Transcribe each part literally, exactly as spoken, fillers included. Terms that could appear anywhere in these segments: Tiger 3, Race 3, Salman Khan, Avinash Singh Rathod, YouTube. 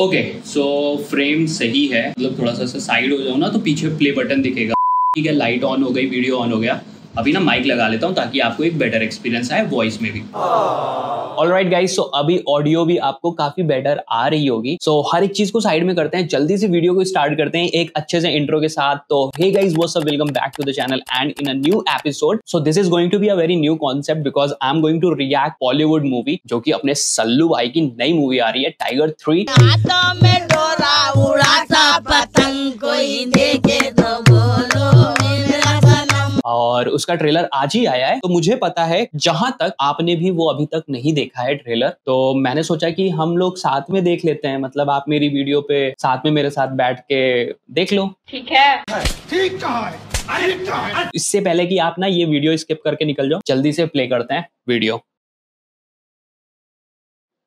Okay so frame सही है, मतलब थोड़ा सा साइड हो जाओ ना तो पीछे प्ले बटन दिखेगा। ठीक है, लाइट ऑन हो गई, वीडियो ऑन हो गया। अभी ना माइक लगा लेता हूँ ताकि आपको एक बेटर एक्सपीरियंस आए वॉइस में भी। ऑलराइट गाइस, सो अभी ऑडियो भी आपको काफी बेटर आ रही होगी। सो so, हर एक चीज को साइड में करते हैं, जल्दी से वीडियो को स्टार्ट करते हैं एक अच्छे से इंट्रो के साथ। तो hey guys, what's up, welcome back to the channel and in a new episode. So this is going to be a very new concept because I am going to react Bollywood movie जो की अपने सल्लू भाई की नई movie आ रही है tiger three. और उसका ट्रेलर आज ही आया है, तो मुझे पता है जहां तक आपने भी वो अभी तक नहीं देखा है ट्रेलर, तो मैंने सोचा कि हम लोग साथ में देख लेते हैं। मतलब आप मेरी वीडियो पे साथ में मेरे साथ बैठ के देख लो। ठीक है, ठीक है। इससे पहले कि आप ना ये वीडियो स्किप करके निकल जाओ, जल्दी से प्ले करते हैं वीडियो।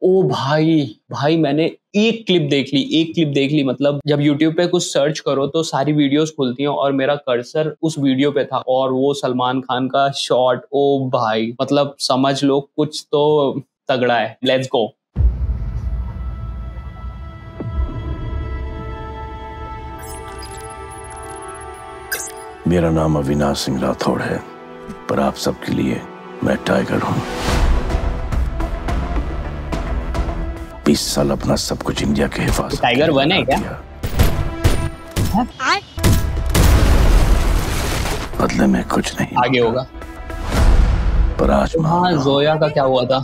ओ भाई भाई, मैंने एक क्लिप देख ली, एक क्लिप देख ली। मतलब जब YouTube पे कुछ सर्च करो तो सारी वीडियोस खुलती हैं और मेरा कर्सर उस वीडियो पे था और वो सलमान खान का शॉट। ओ भाई, मतलब समझ लो कुछ तो तगड़ा है। Let's go. मेरा नाम अविनाश सिंह राठौड़ है, पर आप सबके लिए मैं टाइगर हूँ। इस साल अपना सब कुछ इंडिया के हिफाजत। टाइगर वन है क्या? बदले में कुछ नहीं, आगे होगा। पर आज हाँ, जोया का क्या हुआ था?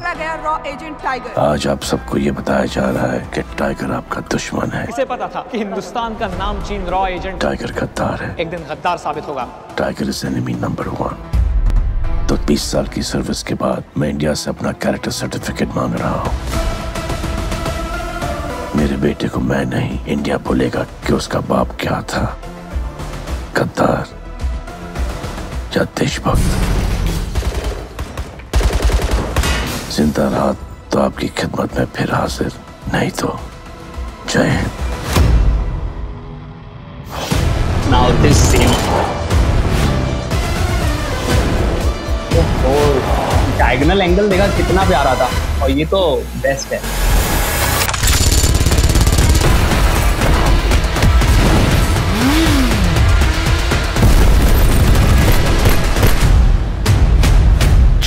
आज आप सबको ये बताया जा रहा है कि टाइगर आपका दुश्मन है। इसे पता था कि हिंदुस्तान का नाम चीन रॉ एजेंट टाइगर गद्दार है, एक दिन गद्दार साबित होगा। Tiger is enemy number one. तो बीस साल की सर्विस के बाद मैं इंडिया से अपना कैरेक्टर सर्टिफिकेट मांग रहा हूँ। मेरे बेटे को मैं नहीं, इंडिया बोलेगा कि उसका बाप क्या था, गद्दार या देशभक्त। जिंदा रहा तो आपकी खिदमत में फिर हाजिर, नहीं तो जय Hind. Now this scene diagonal angle देखा कितना प्यारा था, और ये तो बेस्ट है।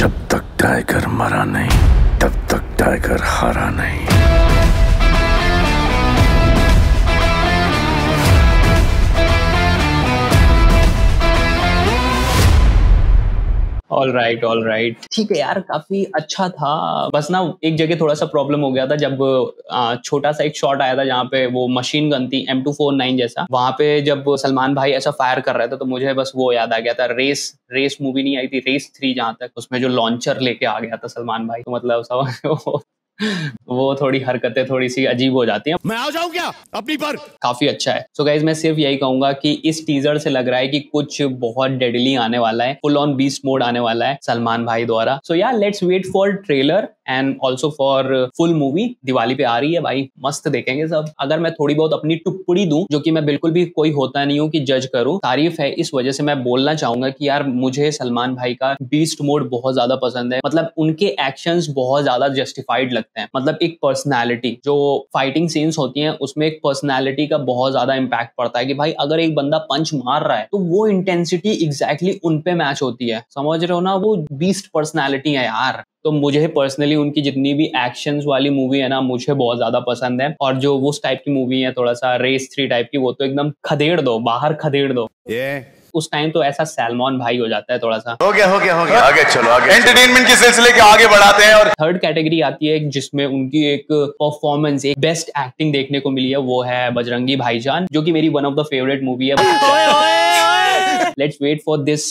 जब तक टाइगर मरा नहीं तब तक टाइगर हारा नहीं। ऑल राइट ऑल राइट, ठीक है यार, काफी अच्छा था। बस ना एक जगह थोड़ा सा प्रॉब्लम हो गया था, जब आ, छोटा सा एक शॉट आया था जहाँ पे वो मशीन गन थी एम टू फोर नाइन जैसा, वहां पे जब सलमान भाई ऐसा फायर कर रहा था तो मुझे बस वो याद आ गया था। रेस रेस मूवी नहीं आई थी, रेस थ्री, जहाँ तक उसमें जो लॉन्चर लेके आ गया था सलमान भाई, तो मतलब सब वो थोड़ी हरकतें थोड़ी सी अजीब हो जाती हैं। मैं आ जाऊं क्या अपनी पर? काफी अच्छा है। सो so गाइज, मैं सिर्फ यही कहूंगा कि इस टीजर से लग रहा है कि कुछ बहुत डेडली आने वाला है, फुल ऑन बीस्ट मोड आने वाला है सलमान भाई द्वारा। सो यार, let's wait for trailer and also for full movie. Diwali पे आ रही है भाई, मस्त देखेंगे सब। अगर मैं थोड़ी बहुत अपनी टुप्पड़ी दूं, जो कि मैं बिल्कुल भी कोई होता नहीं हूँ कि जज करूँ, तारीफ है, इस वजह से मैं बोलना चाहूंगा कि यार मुझे सलमान भाई का बीस्ट मोड बहुत ज्यादा पसंद है। मतलब उनके एक्शंस बहुत ज्यादा जस्टिफाइड लगते हैं। मतलब एक पर्सनालिटी, जो फाइटिंग सीन्स होती हैं उसमें एक पर्सनालिटी का बहुत ज्यादा इंपैक्ट पड़ता है कि भाई अगर एक बंदा पंच मार रहा है तो वो इंटेंसिटी एग्जैक्टली उन पे मैच होती है, समझ रहे हो ना? वो बीस्ट पर्सनालिटी है यार। तो मुझे पर्सनली उनकी जितनी भी एक्शंस वाली मूवी है ना, मुझे बहुत ज्यादा पसंद है। और जो उस टाइप की मूवी है थोड़ा सा रेस थ्री टाइप की, वो तो एकदम खदेड़ दो, बाहर खदेड़ दो। yeah. उस टाइम तो ऐसा सलमान भाई हो जाता है थोड़ा सा। हो गया हो गया हो गया, आगे चलो, आगे एंटरटेनमेंट के सिलसिले के आगे बढ़ाते हैं। और थर्ड कैटेगरी आती है जिसमें उनकी एक परफॉर्मेंस, एक बेस्ट एक्टिंग देखने को मिली है, वो है बजरंगी भाईजान, जो कि मेरी one of the favourite movie है। ओए, ओए, ओए। Let's wait for this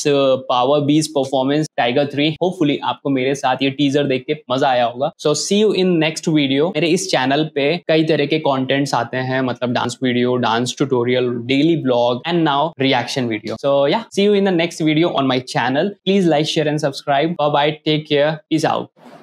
power beast performance tiger three. Hopefully आपको मेरे साथ ये टीजर देख के मजा आया होगा। So see you in next video. मेरे इस चैनल पे कई तरह के कंटेंट्स आते हैं, मतलब dance video, dance tutorial, daily blog and now reaction video. So yeah, see you in the next video on my channel. Please like, share and subscribe. Bye bye, take care, peace out.